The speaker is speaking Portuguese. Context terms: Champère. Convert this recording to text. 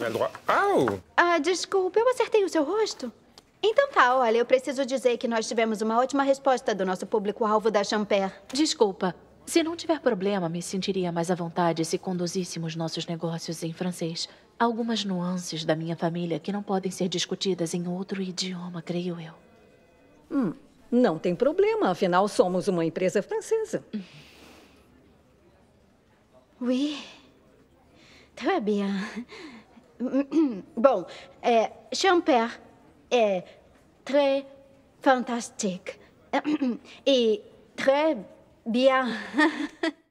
On a droit. Au! Ah, desculpa, eu acertei o seu rosto. Então tá, olha, eu preciso dizer que nós tivemos uma ótima resposta do nosso público-alvo da Champère. Desculpa. Se não tiver problema, me sentiria mais à vontade se conduzíssemos nossos negócios em francês. Há algumas nuances da minha família que não podem ser discutidas em outro idioma, creio eu. Não tem problema, afinal somos uma empresa francesa. Oui. Très bien. Bom, Champère é très fantastique. E très bien.